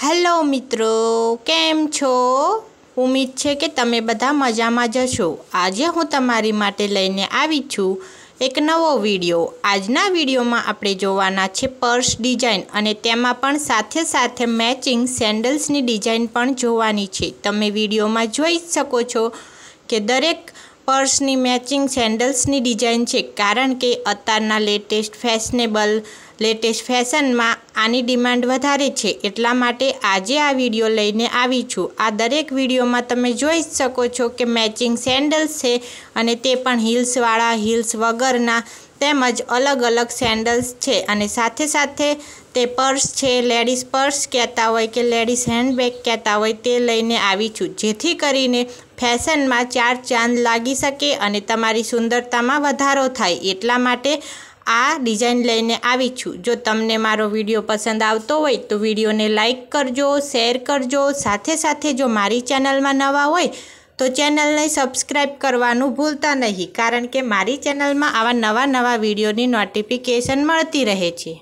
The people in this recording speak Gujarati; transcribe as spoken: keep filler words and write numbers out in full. હેલો મિત્રો, કેમ છો? ઉમ્મીદ છે કે તમે બધા મજામાં જશો। આજે હું તમારી માટે લઈને આવી છું એક નવો વિડીયો। આજના વિડીયોમાં આપણે જોવાના છે પર્સ ડિઝાઇન, અને તેમાં પણ સાથે સાથે મેચિંગ સેન્ડલ્સની ડિઝાઇન પણ જોવાની છે। તમે વિડીયોમાં જોઈ શકો છો કે દરેક પર્સની મેચિંગ સેન્ડલ્સની ડિઝાઇન છે, કારણ કે અત્યારના લેટેસ્ટ ફેશનેબલ લેટેસ્ટ ફેશનમાં આની ડિમાન્ડ વધારે છે। એટલા માટે આજે આ વિડીયો લઈને આવી છું। આ દરેક વિડીયોમાં તમે જોઈ શકો છો કે મેચિંગ સેન્ડલ્સ છે, અને તે પણ હીલ્સવાળા, હીલ્સ વગરના તેમજ અલગ અલગ સેન્ડલ્સ છે। અને સાથે સાથે તે પર્સ છે, લેડીઝ પર્સ કહેતા હોય કે લેડીઝ હેન્ડબેગ કહેતા હોય, તે લઈને આવી છું, જેથી કરીને ફેશનમાં ચાર ચાંદ લાગી શકે અને તમારી સુંદરતામાં વધારો થાય। એટલા માટે આ ડિઝાઇન લઈને આવી છું। જો તમને મારો વિડીયો પસંદ આવતો હોય તો વિડીયોને લાઇક કરજો, શેર કરજો, સાથે સાથે જો મારી ચેનલમાં નવા હોય તો ચેનલને સબસ્ક્રાઈબ કરવાનું ભૂલતા નહીં, કારણ કે મારી ચેનલમાં આવા નવા નવા વિડીયોની નોટિફિકેશન મળતી રહે છે।